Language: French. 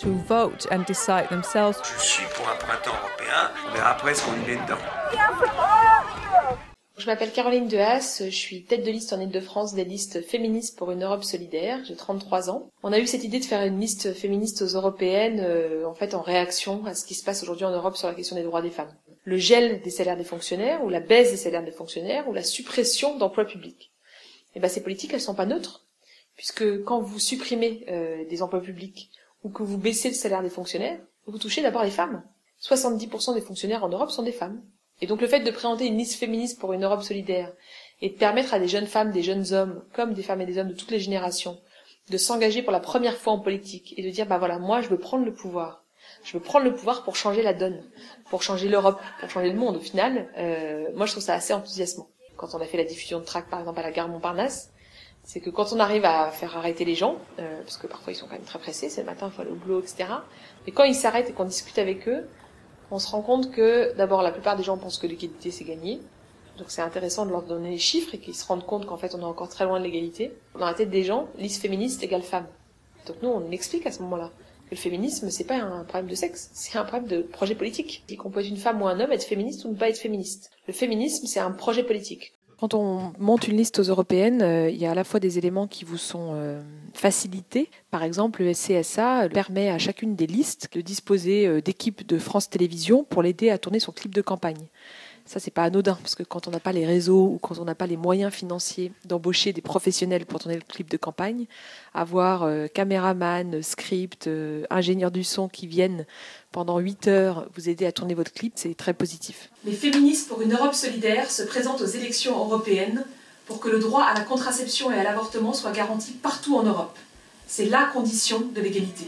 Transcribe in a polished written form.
to vote and decide themselves. Je suis pour un printemps européen, on verra après ce qu'on y met dedans. Je m'appelle Caroline De Haas, je suis tête de liste en Ile-de-France des listes féministes pour une Europe solidaire, j'ai 33 ans. On a eu cette idée de faire une liste féministe aux européennes en fait en réaction à ce qui se passe aujourd'hui en Europe sur la question des droits des femmes. Le gel des salaires des fonctionnaires, ou la baisse des salaires des fonctionnaires, ou la suppression d'emplois publics. Et ben ces politiques, elles sont pas neutres, puisque quand vous supprimez des emplois publics ou que vous baissez le salaire des fonctionnaires, vous touchez d'abord les femmes. 70% des fonctionnaires en Europe sont des femmes. Et donc le fait de présenter une liste féministe pour une Europe solidaire et de permettre à des jeunes femmes, des jeunes hommes, comme des femmes et des hommes de toutes les générations, de s'engager pour la première fois en politique et de dire bah voilà, moi je veux prendre le pouvoir. Je veux prendre le pouvoir pour changer la donne, pour changer l'Europe, pour changer le monde au final. Moi je trouve ça assez enthousiasmant. Quand on a fait la diffusion de TRAC par exemple à la gare Montparnasse, c'est que quand on arrive à faire arrêter les gens, parce que parfois ils sont quand même très pressés, c'est le matin, il faut aller au boulot, etc. Mais quand ils s'arrêtent et qu'on discute avec eux, on se rend compte que, d'abord, la plupart des gens pensent que l'égalité, c'est gagné. Donc c'est intéressant de leur donner les chiffres et qu'ils se rendent compte qu'en fait, on est encore très loin de l'égalité. Dans la tête des gens, liste féministe égale femme. Donc nous, on explique à ce moment-là que le féminisme, c'est pas un problème de sexe, c'est un problème de projet politique. Et qu'on peut être une femme ou un homme, être féministe ou ne pas être féministe. Le féminisme, c'est un projet politique. Quand on monte une liste aux européennes, il y a à la fois des éléments qui vous sont facilités. Par exemple, le CSA permet à chacune des listes de disposer d'équipes de France Télévisions pour l'aider à tourner son clip de campagne. Ça, c'est pas anodin, parce que quand on n'a pas les réseaux ou quand on n'a pas les moyens financiers d'embaucher des professionnels pour tourner le clip de campagne, avoir caméraman, script, ingénieur du son qui viennent pendant 8 heures vous aider à tourner votre clip, c'est très positif. Les féministes pour une Europe solidaire se présentent aux élections européennes pour que le droit à la contraception et à l'avortement soit garanti partout en Europe. C'est la condition de l'égalité.